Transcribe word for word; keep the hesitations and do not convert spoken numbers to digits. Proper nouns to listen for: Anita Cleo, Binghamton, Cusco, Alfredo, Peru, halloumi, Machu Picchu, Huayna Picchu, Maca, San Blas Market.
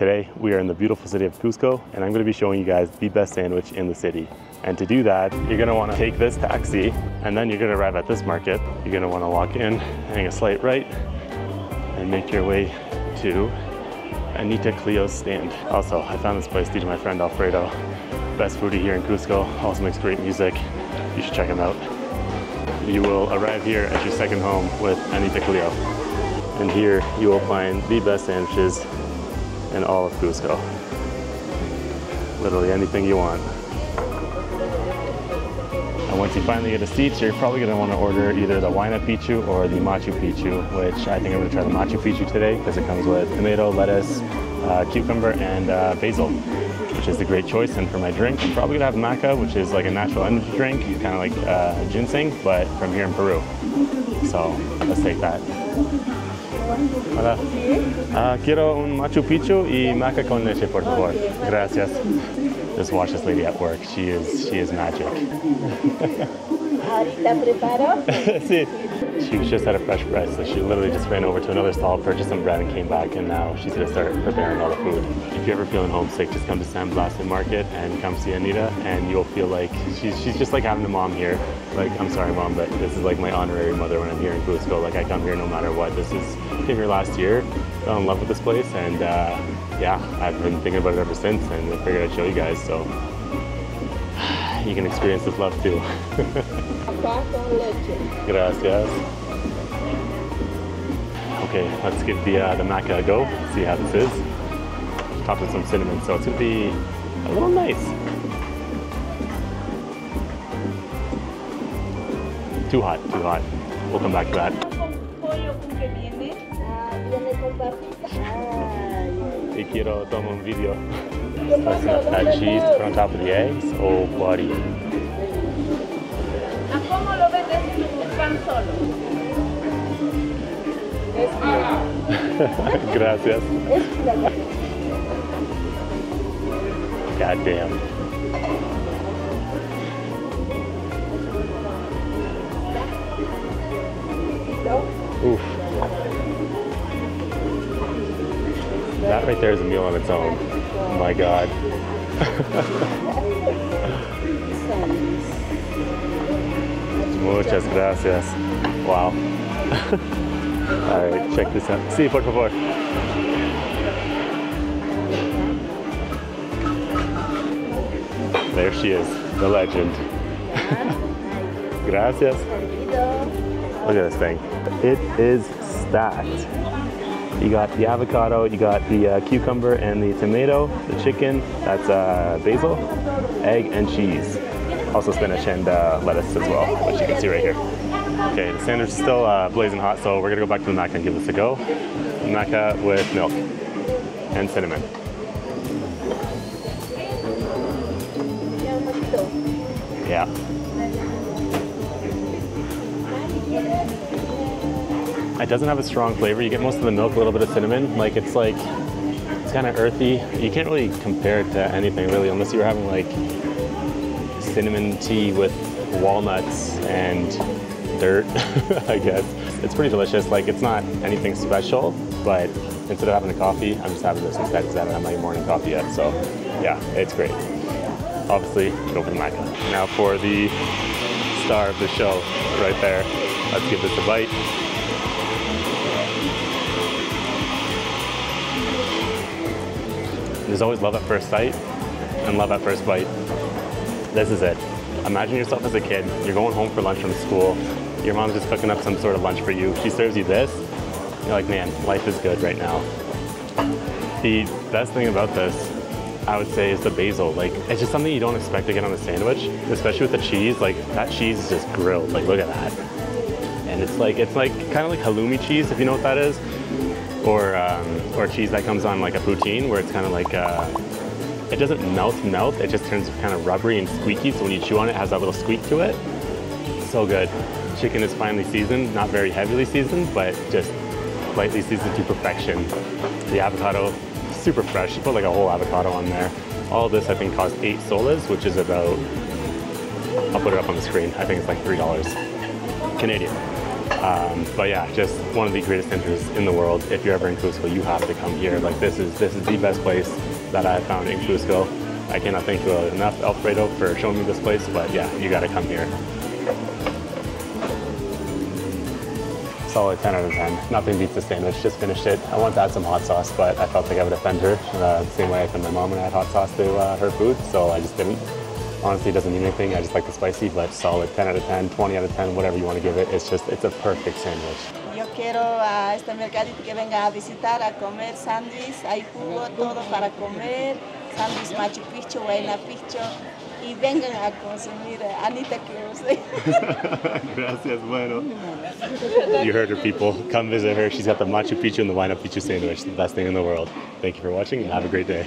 Today we are in the beautiful city of Cusco, and I'm going to be showing you guys the best sandwich in the city. And to do that, you're going to want to take this taxi, and then you're going to arrive at this market. You're going to want to walk in, hang a slight right, and make your way to Anita Cleo's stand. Also, I found this place due to my friend Alfredo. Best foodie here in Cusco, also makes great music. You should check him out. You will arrive here at your second home with Anita Cleo. And here you will find the best sandwiches in all of Cusco. Literally anything you want. And once you finally get a seat, you're probably gonna wanna order either the Huayna Picchu or the Machu Picchu, which I think I'm gonna try the Machu Picchu today because it comes with tomato, lettuce, uh, cucumber, and uh, basil, which is a great choice. And for my drink, I'm probably gonna have Maca, which is like a natural energy drink, kind of like uh, ginseng, but from here in Peru. So let's take that. Hola. Uh, quiero un Machu Picchu y maca con leche, por favor. Gracias. Just watch this lady at work. She is she is magic. She was just at a fresh price, so she literally just ran over to another stall, purchased some bread, and came back. And now she's gonna start preparing all the food. If you're ever feeling homesick, just come to San Blas Market and come see Anita, and you'll feel like she's she's just like having a mom here. Like, I'm sorry, mom, but this is like my honorary mother when I'm here in Cusco. Like, I come here no matter what. This is I came here last year. Fell in love with this place, and uh, yeah, I've been thinking about it ever since. And I figured I'd show you guys so you can experience this love too. Gracias. Okay, let's give the, uh, the maca a go, see how this is. Topped with some cinnamon, so it's gonna be a little nice. Too hot, too hot. We'll come back to that. Te quiero tomar un video. That's enough of that cheese to put on top of the eggs. Oh, buddy. Gracias. God damn. Oof. That right there is a meal on its own. Oh my God. Muchas gracias. Wow. All right, check this out. Sí, por favor. There she is, the legend. Gracias. Look at this thing. It is stacked. You got the avocado, you got the uh, cucumber and the tomato, the chicken, that's uh, basil, egg, and cheese. Also spinach and uh, lettuce as well, which you can see right here. Okay, the sandwich is still uh, blazing hot, so we're gonna go back to the maca and give this a go. Maca with milk and cinnamon. Yeah. It doesn't have a strong flavor. You get most of the milk, a little bit of cinnamon. Like, it's like, it's kind of earthy. You can't really compare it to anything really, unless you were having like cinnamon tea with walnuts and dirt, I guess. It's pretty delicious. Like, it's not anything special, but instead of having a coffee, I'm just having this instead because I haven't had my morning coffee yet. So yeah, it's great. Obviously, go for the maca. Now for the star of the show right there. Let's give this a bite. There's always love at first sight and love at first bite. This is it. Imagine yourself as a kid. You're going home for lunch from school. Your mom's just cooking up some sort of lunch for you. She serves you this. You're like, man, life is good right now. The best thing about this, I would say, is the basil. Like, it's just something you don't expect to get on a sandwich, especially with the cheese. Like, that cheese is just grilled. Like, look at that. And it's like, it's like kind of like halloumi cheese, if you know what that is, or um, or cheese that comes on like a poutine, where it's kind of like. Uh, It doesn't melt, melt. It just turns kind of rubbery and squeaky. So when you chew on it, it has that little squeak to it. So good. Chicken is finely seasoned, not very heavily seasoned, but just lightly seasoned to perfection. The avocado, super fresh. You put like a whole avocado on there. All this, I think, cost eight soles, which is about, I'll put it up on the screen. I think it's like three dollars Canadian. Um, but yeah, just one of the greatest centers in the world. If you're ever in Cusco, you have to come here. Like this is this is the best place that I have found in Cusco. I cannot thank you enough, Alfredo, for showing me this place. But yeah, you got to come here. Solid ten out of ten. Nothing beats the sandwich. Just finished it. I wanted to add some hot sauce, but I felt like I would offend her uh, the same way I offend my mom when I had hot sauce to uh, her food, so I just didn't. Honestly, it doesn't need anything. I just like the spicy, but solid ten out of ten, twenty out of ten, whatever you want to give it. It's just, it's a perfect sandwich. Yo quiero a este mercadito que venga a visitar, a comer sándwich. Hay jugo, todo para comer. Sándwich Machu Picchu, Huayna Picchu. Y vengan a consumir Anita Cleo. Gracias, bueno. You heard her, people. Come visit her. She's got the Machu Picchu and the Huayna Picchu sandwich. The best thing in the world. Thank you for watching and have a great day.